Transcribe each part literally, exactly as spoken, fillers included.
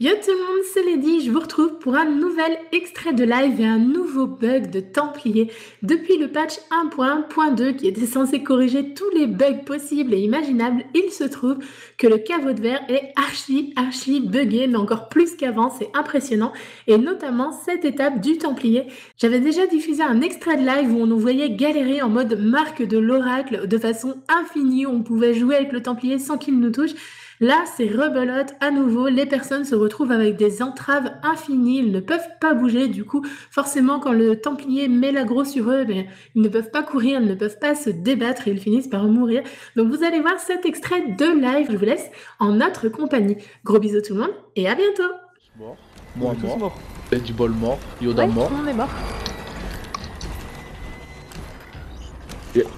Yo tout le monde, c'est Lady, je vous retrouve pour un nouvel extrait de live et un nouveau bug de Templier depuis le patch un point un point deux qui était censé corriger tous les bugs possibles et imaginables. Il se trouve que le caveau de verre est archi archi bugué, mais encore plus qu'avant, c'est impressionnant, et notamment cette étape du Templier. J'avais déjà diffusé un extrait de live où on nous voyait galérer en mode marque de l'oracle de façon infinie, on pouvait jouer avec le Templier sans qu'il nous touche. Là, c'est rebelote à nouveau, les personnes se retrouvent avec des entraves infinies, ils ne peuvent pas bouger, du coup, forcément, quand le Templier met l'aggro sur eux, ben, ils ne peuvent pas courir, ils ne peuvent pas se débattre et ils finissent par mourir. Donc vous allez voir cet extrait de live, je vous laisse en notre compagnie. Gros bisous tout le monde et à bientôt. Mort, moi mort, mort. Benji Ball mort, Yoda ouais, mort. Tout le monde est mort.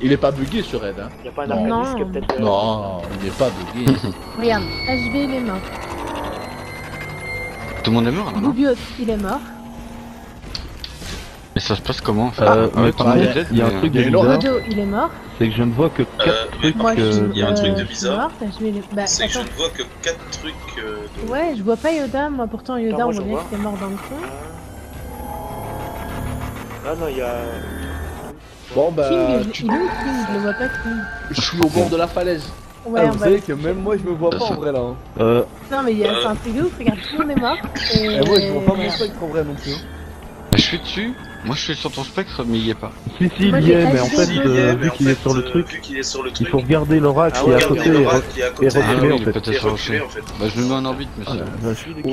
Il est pas bugué sur Red, hein. Il n'y a pas un arcadiste qui a peut-être... Non, il est pas bugué. Regarde, H B il est mort. Tout le monde est mort là, non? Boubios, il est mort. Mais ça se passe comment? Enfin, euh, ouais, pareil, il y a, il y a un truc de bizarre. Dodo, il est mort. C'est que je ne vois que quatre euh, trucs... Moi, je... euh, il y a un truc de bizarre. Bah, c'est que je ne vois que quatre trucs... Euh, de... Ouais, je vois pas Yoda, moi pourtant Yoda, non, moi, on dirait qu'il est mort dans le fond. Ah non, il y a... Bon bah... King, tu... il est où King? Je le vois pas King. Je suis au bord de la falaise. Ouais, ah, vous savez que même moi je me vois pas en vrai là. Hein. Euh... Non mais il y a un truc de ouf, regarde, tout le monde est mort. Et, et moi je vois pas mon spectre en vrai non plus. Je suis dessus, moi je suis sur ton spectre mais il y est pas. Si si il y est, mais en fait vu qu'il est sur le truc, il faut regarder l'oracle qui est à côté et reculer en fait. Bah je me mets en orbite monsieur.